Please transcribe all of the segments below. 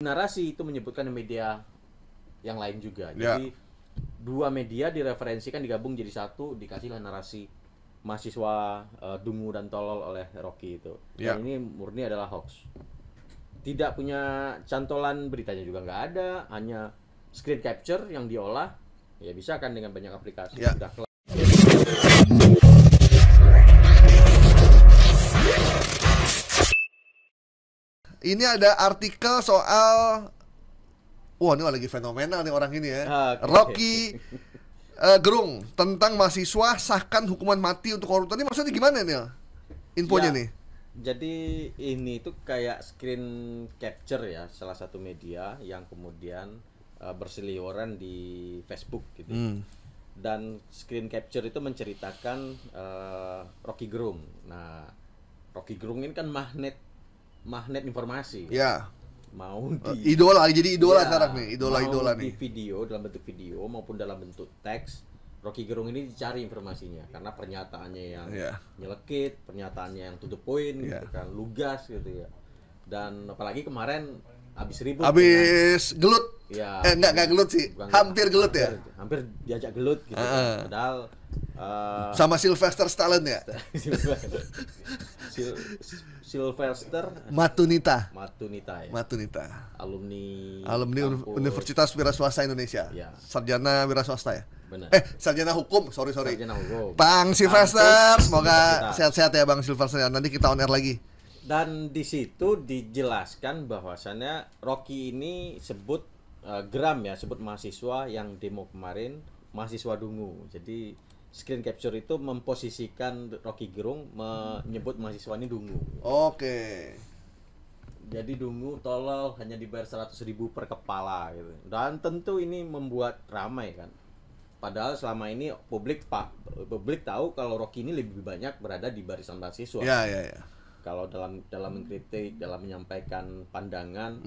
narasi itu menyebutkan media yang lain juga. Jadi dua media direferensikan, digabung jadi satu, dikasihlah narasi mahasiswa dungu dan tolol oleh Rocky itu. Dan ini murni adalah hoax. Tidak punya cantolan, beritanya juga nggak ada, hanya screen capture yang diolah. Ya bisa kan dengan banyak aplikasi. Sudah kelar. Ini ada artikel soal, wah ini lagi fenomenal nih orang ini ya, Rocky Gerung, tentang mahasiswa sahkan hukuman mati untuk koruptor. Ini maksudnya gimana nih infonya nih? Jadi ini tuh kayak screen capture ya, salah satu media yang kemudian berseliweran di Facebook gitu. Dan screen capture itu menceritakan Rocky Gerung. Nah, Rocky Gerung ini kan magnet informasi. Mau di idola sekarang nih, idola nih. Di video, dalam bentuk video maupun dalam bentuk teks, Rocky Gerung ini dicari informasinya karena pernyataannya yang nyelekit, pernyataannya yang to the point gitu kan, lugas gitu ya. Dan apalagi kemarin habis ribut. Habis gelut. Enggak gelut sih. Hampir gelut ya. Hampir diajak gelut gitu. Padahal sama Silvester Stallone ya. Silvester Matunita. Alumni Universitas Wiraswasta Indonesia. Sarjana Wiraswasta ya. Benar. Sarjana hukum, sorry. Sarjana hukum. Bang Silvester, semoga sehat-sehat ya Bang Silvester. Nanti kita on air lagi. Dan di situ dijelaskan bahwasannya Rocky ini sebut geram ya, sebut mahasiswa yang demo kemarin mahasiswa dungu. Jadi screen capture itu memposisikan Rocky Gerung menyebut mahasiswa ini dungu. Jadi dungu, tolol, hanya dibayar 100.000 per kepala gitu. Dan tentu ini membuat ramai kan. Padahal selama ini publik tahu kalau Rocky ini lebih banyak berada di barisan mahasiswa. Kalau dalam mengkritik, dalam menyampaikan pandangan,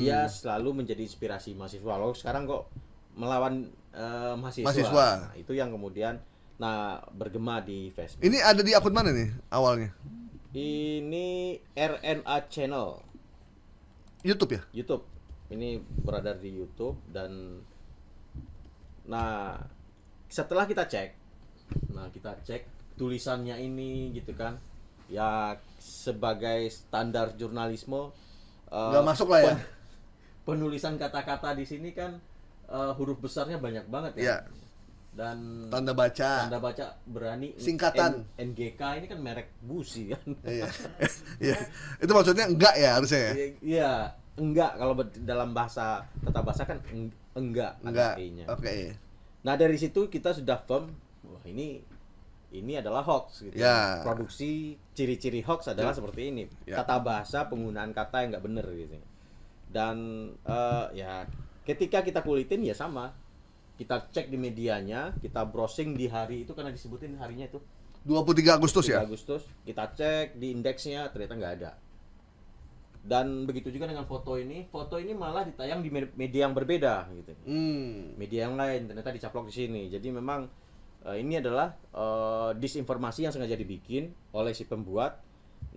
dia selalu menjadi inspirasi mahasiswa. Loh, sekarang kok melawan mahasiswa. Nah, itu yang kemudian bergema di Facebook. Ini ada di akun mana nih awalnya? Ini RNA Channel. YouTube ya? YouTube. Ini berada di YouTube dan setelah kita cek, tulisannya ini gitu kan. Ya sebagai standar jurnalisme nggak masuk lah ya. Penulisan kata-kata di sini kan huruf besarnya banyak banget ya. Dan tanda baca berani singkatan NGK ini kan merek busi kan. Itu maksudnya enggak ya harusnya ya. Enggak kalau dalam bahasa tata bahasa kan enggak. Nah dari situ kita sudah firm, wah ini adalah hoax gitu. Produksi ciri-ciri hoax adalah seperti ini. Tata bahasa, penggunaan kata yang nggak bener gitu. Dan ya ketika kita kulitin ya sama. Kita cek di medianya, kita browsing di hari itu karena disebutin harinya itu 23 Agustus ya. 23 Agustus. Kita cek di indeksnya ternyata nggak ada. Dan begitu juga dengan foto ini. Foto ini malah ditayang di media yang berbeda gitu. Media yang lain ternyata dicaplok di sini. Jadi memang ini adalah disinformasi yang sengaja dibikin oleh si pembuat.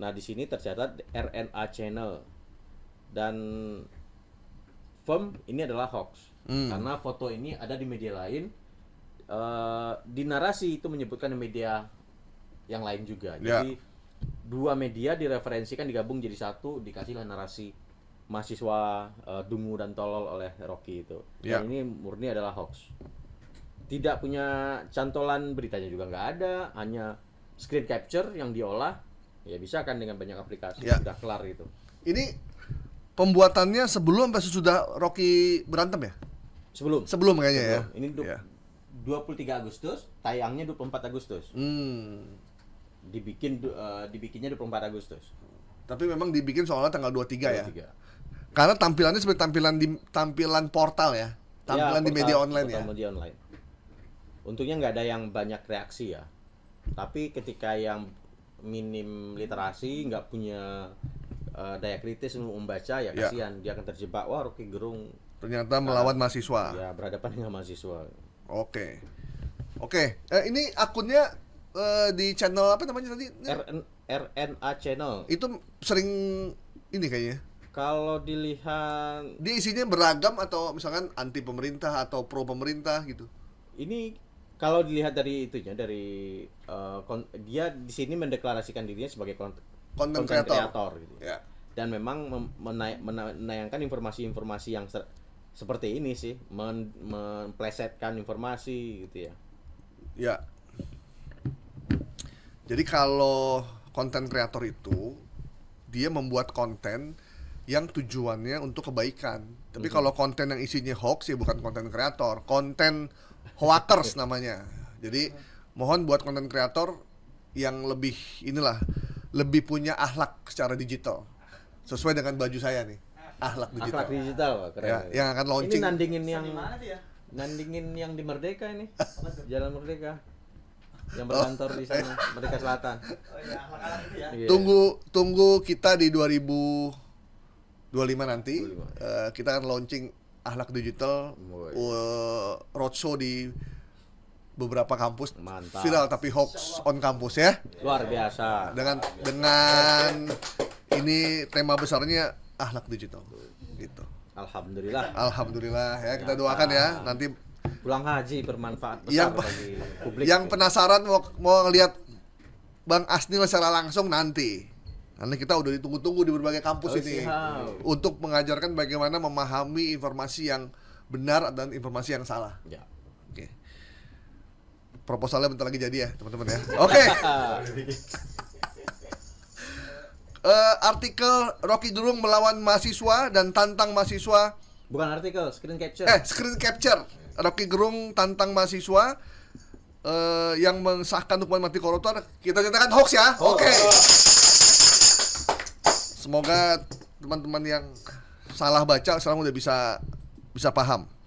Nah, di sini tercatat RNA Channel dan firm ini adalah hoax karena foto ini ada di media lain. Di narasi itu menyebutkan media yang lain juga. Jadi dua media direferensikan, digabung jadi satu, dikasihlah narasi mahasiswa dungu dan tolol oleh Rocky itu. Dan ini murni adalah hoax. Tidak punya cantolan, beritanya juga nggak ada, hanya screen capture yang diolah. Ya bisa kan dengan banyak aplikasi. Sudah kelar gitu. Ini pembuatannya sebelum sampai sesudah Rocky berantem ya? Sebelum. Sebelum kayaknya ya. Ini 23 Agustus, tayangnya 24 Agustus. Dibikinnya 24 Agustus. Tapi memang dibikin soalnya tanggal 23 ya. Karena tampilannya seperti tampilan portal ya. Tampilan di media online ya. Media online. Untungnya nggak ada yang banyak reaksi ya. Tapi ketika yang minim literasi, nggak punya daya kritis untuk membaca, ya kasihan. Dia akan terjebak, wah Rocky Gerung ternyata melawan mahasiswa. Ya, berhadapan dengan mahasiswa. Ini akunnya di channel apa namanya tadi? RNA Channel. Itu sering ini kayaknya. Kalau dilihat, dia isinya beragam atau misalkan anti pemerintah atau pro pemerintah gitu. Ini kalau dilihat dari itunya, dari dia di sini mendeklarasikan dirinya sebagai content creator gitu. Yeah. Dan memang menayangkan informasi-informasi yang seperti ini sih, memplesetkan informasi gitu ya. Ya. Yeah. Jadi kalau content creator itu dia membuat konten yang tujuannya untuk kebaikan. Tapi kalau konten yang isinya hoax ya bukan konten kreator, konten hoaxers namanya. Jadi mohon buat konten kreator yang lebih inilah, lebih punya akhlak secara digital. Sesuai dengan baju saya nih, akhlak digital. Akhlak digital, keren. Ya, yang akan launching. Ini nandingin yang di Merdeka ini, Jalan Merdeka. Yang berkantor di sana, Merdeka Selatan. Oh iya, akhlak itu ya. Yeah. Tunggu kita di 2025 nanti, kita akan launching akhlak digital, roadshow di beberapa kampus. Mantap. Viral tapi hoax on kampus ya. Luar biasa. Dengan ini tema besarnya akhlak digital. Gitu. Alhamdulillah. Alhamdulillah ya, kita doakan ya nanti pulang haji bermanfaat besar bagi publik. Yang penasaran mau lihat Bang Asnil secara langsung nanti. Karena kita udah ditunggu-tunggu di berbagai kampus ini untuk mengajarkan bagaimana memahami informasi yang benar dan informasi yang salah. Ya. Oke. Proposalnya bentar lagi jadi ya, teman-teman ya. Oke. Artikel Rocky Gerung melawan mahasiswa dan tantang mahasiswa. Bukan artikel, screen capture. Screen capture. Rocky Gerung tantang mahasiswa yang mengesahkan hukuman mati koruptor. Kita nyatakan hoax ya. Oke. Semoga teman-teman yang salah baca sekarang udah bisa paham.